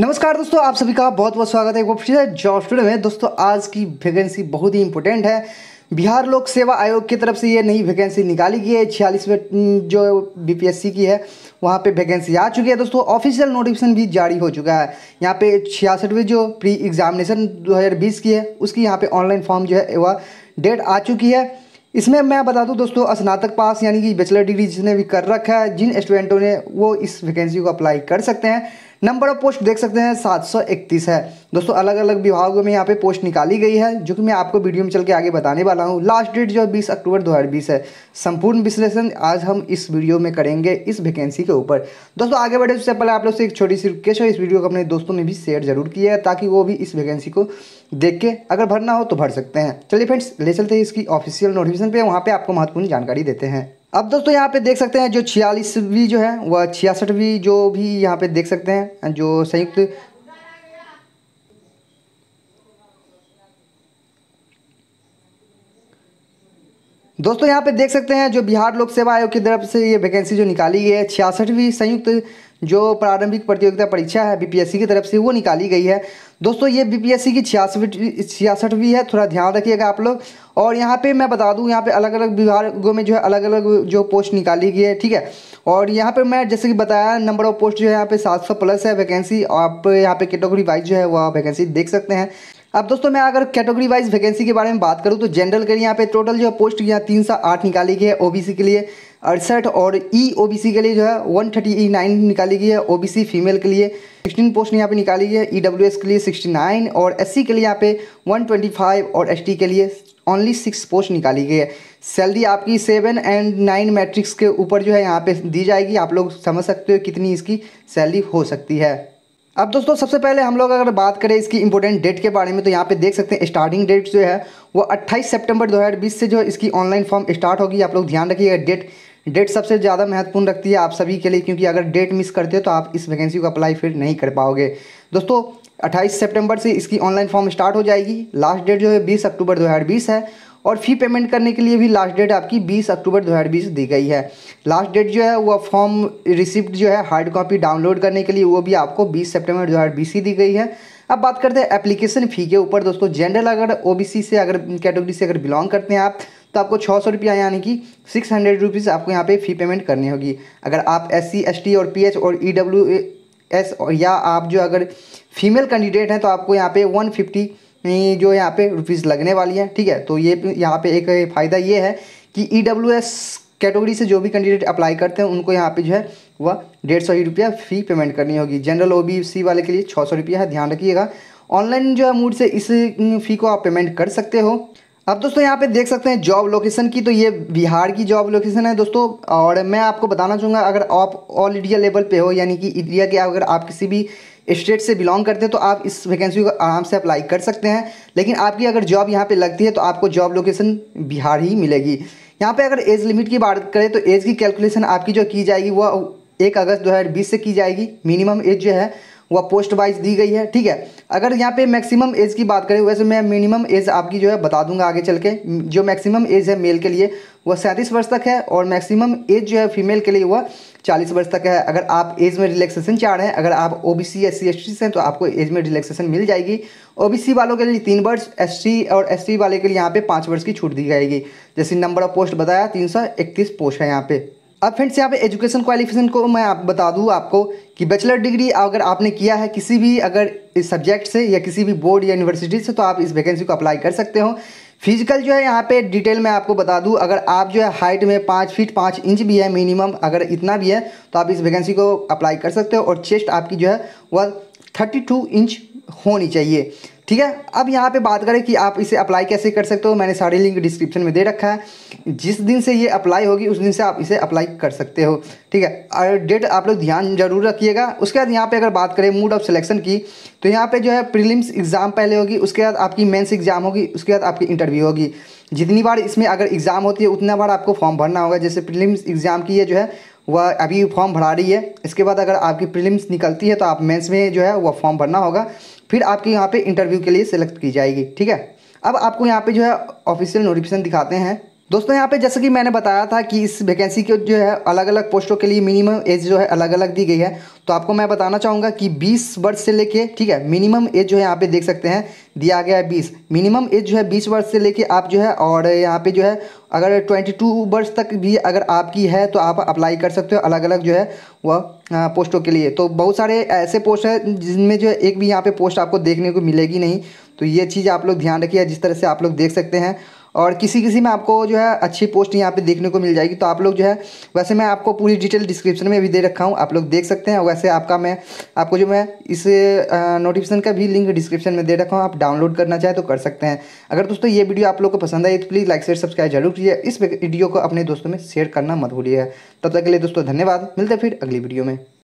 नमस्कार दोस्तों, आप सभी का बहुत बहुत स्वागत है एक बार फिर जॉब स्टूडियो में। दोस्तों आज की वैकेंसी बहुत ही इंपॉर्टेंट है। बिहार लोक सेवा आयोग की तरफ से ये नई वैकेंसी निकाली गई है। 46वें जो बीपीएससी की है वहाँ पे वैकेंसी आ चुकी है। दोस्तों ऑफिशियल नोटिफिकेशन भी जारी हो चुका है। यहाँ पे 66वीं जो प्री एग्जामिनेशन 2020 की है उसकी यहाँ पे ऑनलाइन फॉर्म जो है वह डेट आ चुकी है। इसमें मैं बता दूं दोस्तों, स्नातक पास यानी कि बैचलर डिग्री जिसने भी कर रखा है, जिन स्टूडेंटों ने वो इस वैकेंसी को अप्लाई कर सकते हैं। नंबर ऑफ पोस्ट देख सकते हैं 731 है। दोस्तों अलग अलग विभागों में यहाँ पे पोस्ट निकाली गई है, जो कि मैं आपको वीडियो में चल के आगे बताने वाला हूँ। लास्ट डेट जो 20 अक्टूबर 2020 है। संपूर्ण विश्लेषण आज हम इस वीडियो में करेंगे इस वैकेंसी के ऊपर। दोस्तों आगे बढ़े उससे पहले आप लोग से एक छोटी सी रिक्वेस्ट है, इस वीडियो को अपने दोस्तों ने भी शेयर जरूर किया है ताकि वो भी इस वैकेंसी को देख के अगर भरना हो तो भर सकते हैं। चलिए फ्रेंड्स ले चलते हैं इसकी ऑफिशियल नोटिफिकेशन पे, वहाँ पे आपको महत्वपूर्ण जानकारी देते हैं। अब दोस्तों यहाँ पे देख सकते हैं जो 46वीं जो है वह 66वीं जो भी यहाँ पे देख सकते हैं जो संयुक्त दोस्तों यहाँ पे देख सकते हैं जो बिहार लोक सेवा आयोग की तरफ से ये वैकेंसी जो निकाली गई है 66वीं संयुक्त जो प्रारंभिक प्रतियोगिता परीक्षा है बीपीएससी की तरफ से वो निकाली गई है। दोस्तों ये बीपीएससी की 66वीं है, थोड़ा ध्यान रखिएगा आप लोग। और यहाँ पे मैं बता दूँ यहाँ पे अलग अलग विभागों में जो है अलग अलग जो पोस्ट निकाली गई है, ठीक है। और यहाँ पे मैं जैसे कि बताया नंबर ऑफ पोस्ट जो है यहाँ पे 700+ है वैकेंसी। आप यहाँ पे कैटेगरी वाइज जो है वह वैकेंसी देख सकते हैं। अब दोस्तों मैं अगर कैटेगरी वाइज वैकेंसी के बारे में बात करूं तो जनरल के लिए यहाँ पे टोटल जो है पोस्ट यहाँ 308 निकाली गई है, ओबीसी के लिए 68 और ईओबीसी के लिए जो है 139 निकाली गई है। ओबीसी फीमेल के लिए 16 पोस्ट यहाँ पे निकाली गई है, ईडब्ल्यूएस के लिए 69 और एससी के लिए यहाँ पे 125 और एसटी के लिए ओनली 6 पोस्ट निकाली गई है। सैलरी आपकी 7 और 9 मैट्रिक्स के ऊपर जो है यहाँ पे दी जाएगी। आप लोग समझ सकते हो कितनी इसकी सैलरी हो सकती है। अब दोस्तों सबसे पहले हम लोग अगर बात करें इसकी इंपॉर्टेंट डेट के बारे में तो यहाँ पे देख सकते हैं स्टार्टिंग डेट जो है वो 28 सितंबर 2020 से जो इसकी ऑनलाइन फॉर्म स्टार्ट होगी। आप लोग ध्यान रखिएगा, डेट सबसे ज़्यादा महत्वपूर्ण रखती है आप सभी के लिए, क्योंकि अगर डेट मिस करते हो तो आप इस वैकेंसी को अप्लाई फिर नहीं कर पाओगे। दोस्तों 28 सितंबर से इसकी ऑनलाइन फॉर्म स्टार्ट हो जाएगी। लास्ट डेट जो है 20 अक्टूबर 2020 है और फ़ी पेमेंट करने के लिए भी लास्ट डेट आपकी 20 अक्टूबर 2020 दी गई है। लास्ट डेट जो है वह फॉर्म रिसिप्ट जो है हार्ड कॉपी डाउनलोड करने के लिए वो भी आपको 20 सितंबर 2020 ही दी गई है। अब बात करते हैं एप्लीकेशन फ़ी के ऊपर। दोस्तों जनरल अगर ओबीसी से अगर कैटेगरी से अगर बिलोंग करते हैं आप तो आपको 600 रुपया यानी कि 600 रुपीज़ आपको यहाँ पे फ़ी पेमेंट करनी होगी। अगर आप SC ST और PH और EWS या आप जो अगर फीमेल कैंडिडेट हैं तो आपको यहाँ पे 150 जो यहाँ पे रुपीज़ लगने वाली है, ठीक है। तो ये यहाँ पे एक फ़ायदा ये है कि EWS कैटेगरी से जो भी कैंडिडेट अप्लाई करते हैं उनको यहाँ पे जो है वह 150 रुपया फ़ी पेमेंट करनी होगी। जनरल OBC वाले के लिए 600 रुपया है, ध्यान रखिएगा। ऑनलाइन जो है मोड से इस फ़ी को आप पेमेंट कर सकते हो। अब दोस्तों यहाँ पे देख सकते हैं जॉब लोकेशन की, तो ये बिहार की जॉब लोकेशन है दोस्तों। और मैं आपको बताना चाहूँगा अगर आप ऑल इंडिया लेवल पे हो यानी कि इंडिया के अगर आप किसी भी स्टेट से बिलोंग करते हैं तो आप इस वैकेंसी को आराम से अप्लाई कर सकते हैं। लेकिन आपकी अगर जॉब यहाँ पे लगती है तो आपको जॉब लोकेशन बिहार ही मिलेगी। यहाँ पर अगर एज लिमिट की बात करें तो एज की कैलकुलेसन आपकी जो की जाएगी वह 1 अगस्त 2020 से की जाएगी। मिनिमम एज जो है वह पोस्ट वाइज दी गई है, ठीक है। अगर यहाँ पे मैक्सिमम एज की बात करें, वैसे मैं मिनिमम एज आपकी जो है बता दूंगा आगे चल के। जो मैक्सिमम एज है मेल के लिए वह 37 वर्ष तक है और मैक्सिमम एज जो है फीमेल के लिए वह 40 वर्ष तक है। अगर आप एज में रिलैक्सेशन चाह रहे हैं, अगर आप OBC SC ST से हैं तो आपको एज में रिलैक्सेशन मिल जाएगी। OBC वालों के लिए 3 वर्ष, SC और ST वाले के लिए यहाँ पे 5 वर्ष की छूट दी जाएगी। जैसे नंबर ऑफ पोस्ट बताया 331 पोस्ट है यहाँ पे। अब फ्रेंड्स यहाँ पे एजुकेशन क्वालिफिकेशन को मैं आप बता दूँ आपको कि बैचलर डिग्री अगर आपने किया है किसी भी अगर इस सब्जेक्ट से या किसी भी बोर्ड या यूनिवर्सिटी से तो आप इस वैकेंसी को अप्लाई कर सकते हो। फिजिकल जो है यहाँ पे डिटेल मैं आपको बता दूँ, अगर आप जो है हाइट में 5 फीट 5 इंच भी है मिनिमम, अगर इतना भी है तो आप इस वैकेंसी को अप्लाई कर सकते हो। और चेस्ट आपकी जो है वह 32 इंच होनी चाहिए, ठीक है। अब यहाँ पे बात करें कि आप इसे अप्लाई कैसे कर सकते हो, मैंने सारी लिंक डिस्क्रिप्शन में दे रखा है। जिस दिन से ये अप्लाई होगी उस दिन से आप इसे अप्लाई कर सकते हो, ठीक है। और डेट आप लोग ध्यान जरूर रखिएगा। उसके बाद यहाँ पे अगर बात करें मोड ऑफ सिलेक्शन की तो यहाँ पे जो है प्रीलिम्स एग्ज़ाम पहले होगी, उसके बाद आपकी मेन्स एग्ज़ाम होगी, उसके बाद आपकी इंटरव्यू होगी। जितनी बार इसमें अगर एग्ज़ाम होती है उतना बार आपको फॉर्म भरना होगा। जैसे प्रीलिम्स एग्ज़ाम की ये जो है वह अभी फॉर्म भरा रही है, इसके बाद अगर आपकी प्रीलिम्स निकलती है तो आप मेंस में जो है वह फॉर्म भरना होगा, फिर आपके यहाँ पे इंटरव्यू के लिए सिलेक्ट की जाएगी, ठीक है। अब आपको यहाँ पे जो है ऑफिशियल नोटिफिकेशन दिखाते हैं दोस्तों यहाँ पे जैसे कि मैंने बताया था कि इस वैकेंसी के जो है अलग अलग पोस्टों के लिए मिनिमम एज जो है अलग अलग दी गई है। तो आपको मैं बताना चाहूँगा कि 20 वर्ष से लेके, ठीक है, मिनिमम एज जो है यहाँ पे देख सकते हैं दिया गया है 20। मिनिमम एज जो है 20 वर्ष से लेके आप जो है, और यहाँ पे जो है अगर 22 वर्ष तक भी अगर आपकी है तो आप अप्लाई कर सकते हो अलग अलग जो है वह पोस्टों के लिए। तो बहुत सारे ऐसे पोस्ट हैं जिनमें जो है एक भी यहाँ पे पोस्ट आपको देखने को मिलेगी नहीं, तो ये चीज़ आप लोग ध्यान रखिए जिस तरह से आप लोग देख सकते हैं। और किसी किसी में आपको जो है अच्छी पोस्ट यहाँ पे देखने को मिल जाएगी, तो आप लोग जो है, वैसे मैं आपको पूरी डिटेल डिस्क्रिप्शन में भी दे रखा हूँ, आप लोग देख सकते हैं। वैसे आपका मैं आपको जो मैं इस नोटिफिकेशन का भी लिंक डिस्क्रिप्शन में दे रखा हूँ, आप डाउनलोड करना चाहे तो कर सकते हैं। अगर दोस्तों ये वीडियो आप लोग को पसंद आए तो प्लीज़ लाइक शेयर सब्सक्राइब जरूर कीजिए, इस वीडियो को अपने दोस्तों में शेयर करना मत भूलिएगा। तब तक के लिए दोस्तों धन्यवाद, मिलते हैं फिर अगली वीडियो में।